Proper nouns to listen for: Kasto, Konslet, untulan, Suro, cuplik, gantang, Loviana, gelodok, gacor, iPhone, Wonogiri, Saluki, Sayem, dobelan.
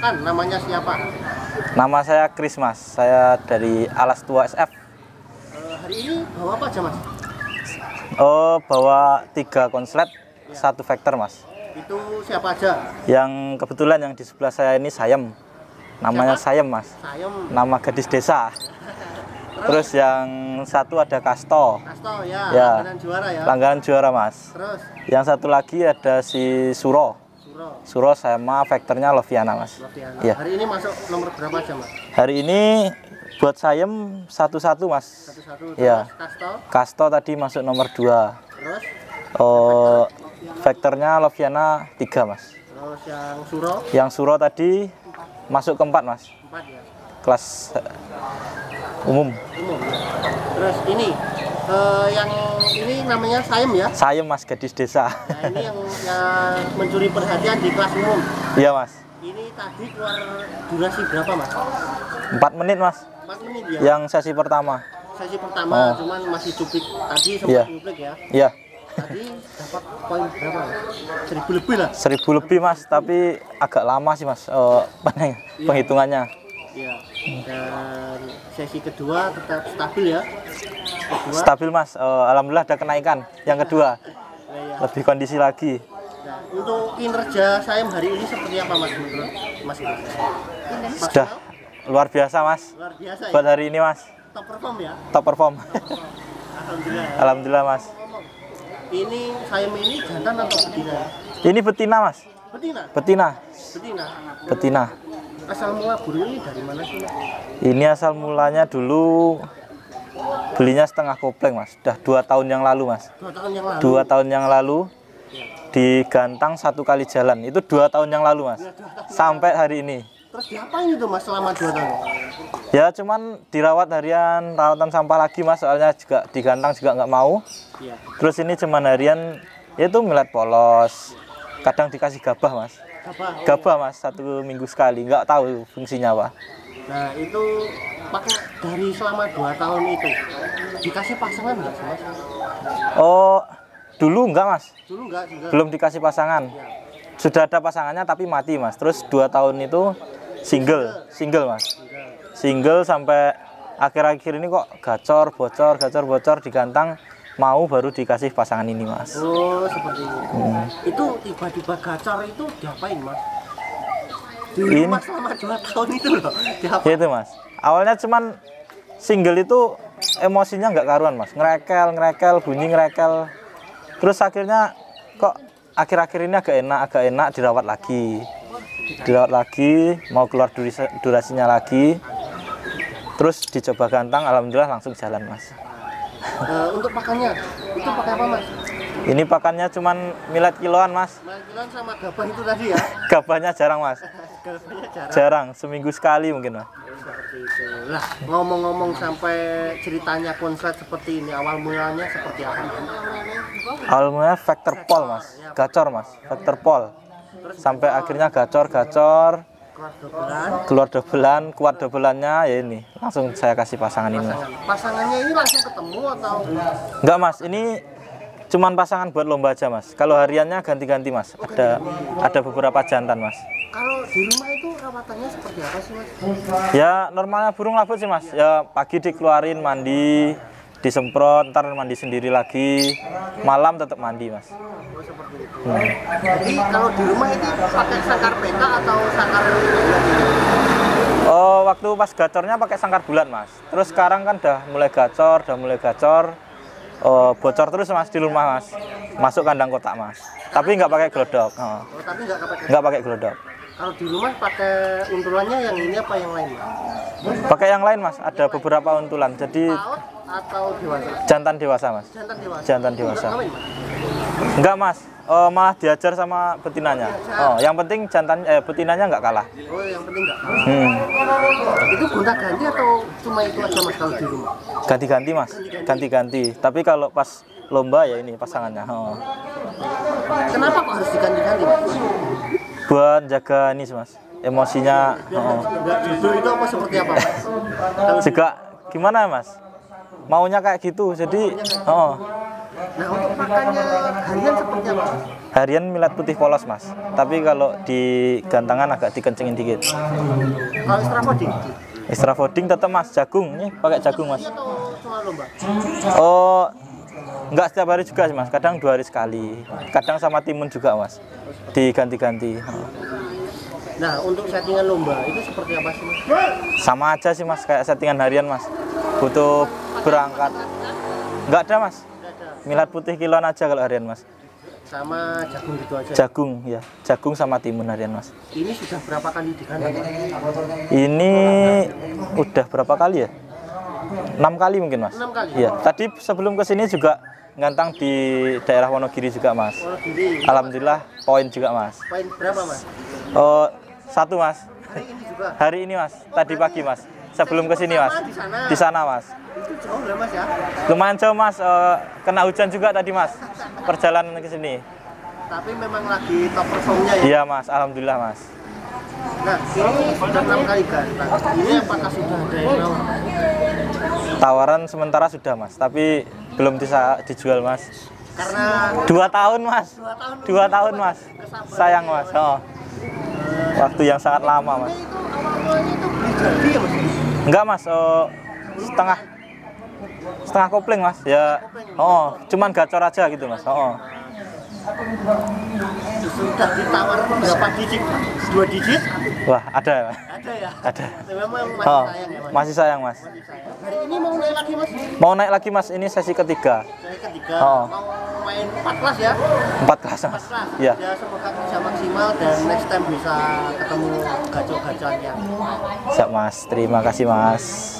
Kan namanya siapa? Nama saya Kris, Mas. Saya dari Alas Tua SF. Hari ini bawa apa aja, Mas? Oh, bawa 3 konslet, ya. 1 vektor, Mas. Itu siapa aja? Yang kebetulan yang di sebelah saya ini Sayem. Namanya siapa? Sayem, Mas. Sayem. Nama gadis desa. Terus yang satu ada Kasto. Kasto, ya, ya. Langganan juara, ya. Langganan juara, Mas. Terus yang satu lagi ada si Suro. Suro sama vektornya Loviana, Mas. Loviana. Ya. Hari ini masuk nomor berapa aja, Mas? Hari ini buat Sayem 1-1, Mas. 1-1. Ya. Kasto? Kasto tadi masuk nomor 2. Terus? Oh, vektornya Loviana 3, Mas. Terus yang Suro? Yang Suro tadi 4. Masuk keempat, Mas. 4, ya. Kelas umum. Umum. Terus ini yang ini namanya Sayem, ya? Sayem, Mas, gadis desa. Nah, ini yang mencuri perhatian di kelas umum. Iya, Mas. Ini tadi keluar durasi berapa, Mas? 4 menit, Mas. 4 menit, ya? Yang sesi pertama. Sesi pertama, cuman masih cuplik. Tadi sempat cuplik, ya? Iya. Tadi dapat poin berapa? 1000 lebih lah. 1000 lebih, Mas, tapi agak lama sih, Mas, penghitungannya. Iya. Dan sesi kedua tetap stabil, ya? Kedua. Stabil, Mas, alhamdulillah ada kenaikan yang kedua. Ya. Lebih kondisi lagi. Nah, untuk kinerja Sayem hari ini seperti apa, Mas? Sudah luar biasa, Mas. Luar biasa, ya? Buat hari ini, Mas. Top perform, ya? Top perform. Alhamdulillah, ya? Alhamdulillah, Mas. Ini Sayem ini jantan atau betina? Ini betina, Mas. Betina? Betina. Betina. Betina. Asal mula burung ini dari mana sih, Mas? Ini asal mulanya dulu belinya setengah kopleng, Mas. Sudah 2 tahun yang lalu, Mas. 2 tahun yang lalu. 2 tahun yang lalu digantang 1 kali jalan. Itu 2 tahun yang lalu, Mas. Sampai hari ini. Terus diapain itu, Mas, selama 2 tahun? Ya cuman dirawat harian, rawatan sampah lagi, Mas. Soalnya juga digantang juga nggak mau. Ya. Terus ini cuman harian, yaitu milet polos. Kadang dikasih gabah, Mas. Gabah, oh, gabah, Mas, 1 minggu sekali. Nggak tahu fungsinya apa. Nah, itu pakai dari selama 2 tahun itu dikasih pasangan nggak, Mas? Oh, dulu nggak, Mas. Dulu nggak juga. Belum dikasih pasangan. Ya. Sudah ada pasangannya tapi mati, Mas. Terus 2 tahun itu single, Mas. Single sampai akhir-akhir ini kok gacor bocor digantang mau baru dikasih pasangan ini, Mas. Oh, seperti itu. Itu tiba-tiba gacor itu diapain, Mas? Ini selama 2 tahun itu loh. Itu, Mas. Awalnya cuman single itu emosinya nggak karuan, Mas. Ngerekel, bunyi ngerekel. Terus akhirnya kok akhir-akhir ini agak enak dirawat lagi. Mau keluar durasinya lagi. Terus dicoba gantang, alhamdulillah langsung jalan, Mas. Untuk pakannya, itu pakai apa, Mas? Ini pakannya cuman milet kiloan, Mas. Milet kiloan sama gabah itu tadi, ya? Gabahnya jarang, Mas. Gabahnya jarang, seminggu sekali mungkin, Mas. Nah, ngomong-ngomong sampai ceritanya konslet seperti ini, awal mulanya seperti apa? Awal mulanya vektor pol, Mas. Gacor, Mas, vektor pol. Sampai akhirnya gacor. Keluar dobelan, kuat dobelannya ya ini. Langsung saya kasih pasangan ini. Pasangannya ini langsung ketemu atau? Enggak, Mas, ini cuman pasangan buat lomba aja, Mas. Kalau hariannya ganti-ganti, Mas. Ada beberapa jantan, Mas. Kalau di rumah itu rawatannya seperti apa sih, Mas? Ya normalnya burung labu sih, Mas. Ya pagi dikeluarin mandi, disemprot, ntar mandi sendiri lagi. Malam tetap mandi, Mas. Oh, seperti itu. Jadi kalau di rumah itu pakai sangkar peta atau sangkar? Oh, waktu pas gacornya pakai sangkar bulat, Mas. Terus sekarang kan udah mulai gacor. Oh, bocor terus, Mas, di rumah, Mas. Masuk kandang kotak, Mas. Tapi nggak pakai gelodok. Oh. Tapi nggak pakai gelodok. Kalau di rumah pakai untulannya yang ini apa yang lain? Pakai yang lain, Mas. Ada beberapa untulan. Jadi paut atau dewasa? Jantan dewasa, Mas. Jantan dewasa. Enggak, Mas. Oh, malah diajar sama betinanya. Oh, yang penting betinanya nggak kalah. Oh, yang penting nggak kalah. Itu gonta-ganti atau cuma itu aja, Mas, kalau di rumah? Ganti-ganti, Mas. Ganti-ganti. Tapi kalau pas lomba ya ini pasangannya. Oh. Kenapa kok harus diganti-ganti, Mas? Buat jaga ini, Mas. Emosinya. Oh. Jujur itu apa seperti apa, Mas? Juga gimana, Mas? Maunya kayak gitu. Jadi. Oh. Nah, untuk pakannya harian seperti apa? Harian millet putih polos, Mas. Tapi kalau di gantangan agak dikencengin dikit. Kalau extra folding? Extra folding tetap, Mas. Jagung, nih pakai jagung, Mas. Oh, enggak setiap hari juga sih, Mas. Kadang 2 hari sekali. Kadang sama timun juga, Mas. Diganti-ganti. Nah, untuk settingan lomba itu seperti apa sih, Mas? Sama aja sih, Mas. Kayak settingan harian, Mas. Butuh berangkat. Enggak ada, Mas. Millet putih kiloan aja kalau harian, Mas. Sama jagung gitu aja. Jagung ya, jagung sama timun harian, Mas. Ini sudah berapa kali diganti? Ini udah berapa kali ya? 6 kali mungkin, Mas. 6 kali. Ya, tadi sebelum kesini juga ngantang di daerah Wonogiri juga, Mas. Wonogiri. Alhamdulillah poin juga, Mas. Poin berapa, Mas? Oh, 1, Mas. Hari ini juga. Hari ini, Mas. Tadi pagi, Mas. Sebelum kesini, Mas. Di sana, Mas. Itu jauh lah, Mas, ya? Lumayan jauh, Mas. Kena hujan juga tadi, Mas. Perjalanan ke sini. Tapi memang lagi top performnya ya? Iya, Mas, alhamdulillah, Mas. Nah, ini sudah 6 kali gantang. Ini apakah sudah ada yang mau? Tawaran sementara sudah, Mas, tapi belum bisa dijual, Mas. Karena 2 tahun, Mas. 2 tahun, Mas. Sayang, Mas. Oh. Waktu yang sangat lama, Mas. Enggak, Mas. Oh, setengah kopling, Mas, ya. Oh, cuman gacor aja gitu, Mas. Oh, sudah ditawar berapa digit? 2 digit? Wah, ada ya, Mas. Ada ya? Ada. Memang masih sayang ya, Mas? Masih sayang, Mas. Hari ini mau naik lagi, Mas? Mau naik lagi, Mas. Ini sesi ke-3. Sesi ke-3. Oh. Mau main 4 kelas ya? 4 kelas, Mas. Iya. Ya, semoga bisa maksimal dan next time bisa ketemu gacor-gacornya. Siap, Mas. Terima kasih, Mas.